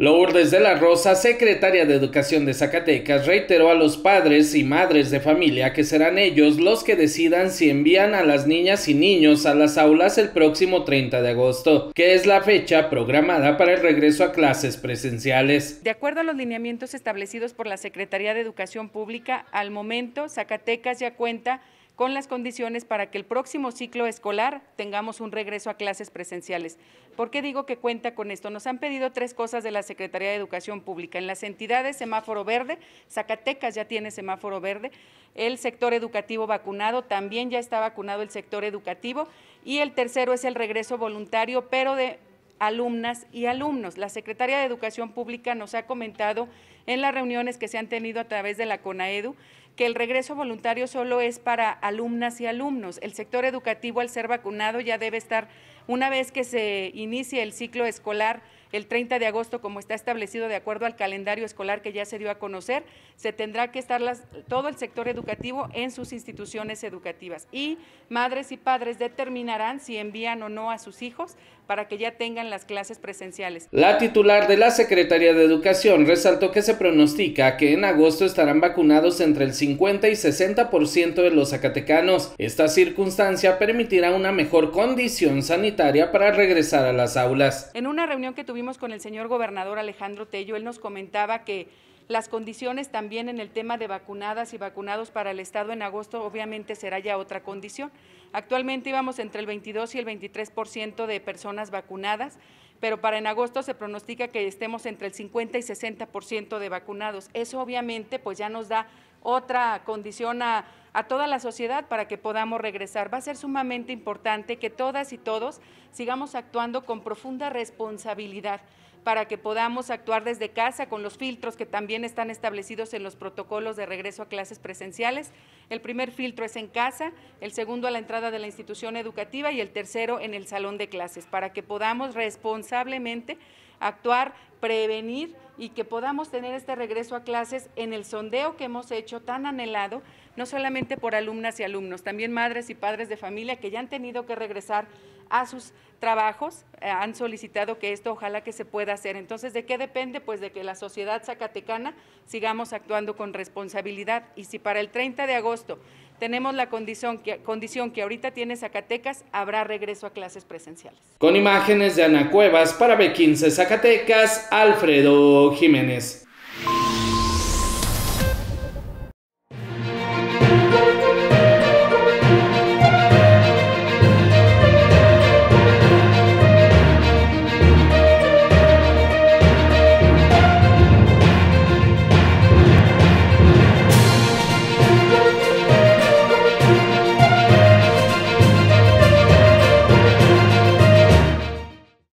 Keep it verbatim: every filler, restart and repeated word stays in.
Lourdes de la Rosa, secretaria de Educación de Zacatecas, reiteró a los padres y madres de familia que serán ellos los que decidan si envían a las niñas y niños a las aulas el próximo treinta de agosto, que es la fecha programada para el regreso a clases presenciales. De acuerdo a los lineamientos establecidos por la Secretaría de Educación Pública, al momento Zacatecas ya cuenta con las condiciones para que el próximo ciclo escolar tengamos un regreso a clases presenciales. ¿Por qué digo que cuenta con esto? Nos han pedido tres cosas de la Secretaría de Educación Pública. En las entidades semáforo verde, Zacatecas ya tiene semáforo verde, el sector educativo vacunado, también ya está vacunado el sector educativo, y el tercero es el regreso voluntario, pero de alumnas y alumnos. La Secretaría de Educación Pública nos ha comentado en las reuniones que se han tenido a través de la CONAEDU que el regreso voluntario solo es para alumnas y alumnos. El sector educativo, al ser vacunado, ya debe estar, una vez que se inicie el ciclo escolar el treinta de agosto, como está establecido de acuerdo al calendario escolar que ya se dio a conocer, se tendrá que estar las, todo el sector educativo en sus instituciones educativas, y madres y padres determinarán si envían o no a sus hijos para que ya tengan las clases presenciales. La titular de la Secretaría de Educación resaltó que se pronostica que en agosto estarán vacunados entre el cincuenta y sesenta por ciento de los zacatecanos. Esta circunstancia permitirá una mejor condición sanitaria para regresar a las aulas. En una reunión que tuvimos con el señor gobernador Alejandro Tello, él nos comentaba que las condiciones también en el tema de vacunadas y vacunados para el estado en agosto obviamente será ya otra condición. Actualmente íbamos entre el veintidós y el veintitrés por ciento de personas vacunadas, pero para en agosto se pronostica que estemos entre el cincuenta y sesenta por ciento de vacunados. Eso obviamente pues ya nos da otra condición a, a toda la sociedad para que podamos regresar. Va a ser sumamente importante que todas y todos sigamos actuando con profunda responsabilidad para que podamos actuar desde casa con los filtros que también están establecidos en los protocolos de regreso a clases presenciales. El primer filtro es en casa, el segundo a la entrada de la institución educativa y el tercero en el salón de clases, para que podamos responsablemente actuar, prevenir y que podamos tener este regreso a clases en el sondeo que hemos hecho tan anhelado, no solamente por alumnas y alumnos, también madres y padres de familia que ya han tenido que regresar a sus trabajos, eh, han solicitado que esto ojalá que se pueda hacer. Entonces, ¿de qué depende? Pues de que la sociedad zacatecana sigamos actuando con responsabilidad, y si para el treinta de agosto tenemos la condición que, condición que ahorita tiene Zacatecas, habrá regreso a clases presenciales. Con imágenes de Ana Cuevas para B quince Zacatecas, Alfredo Jiménez.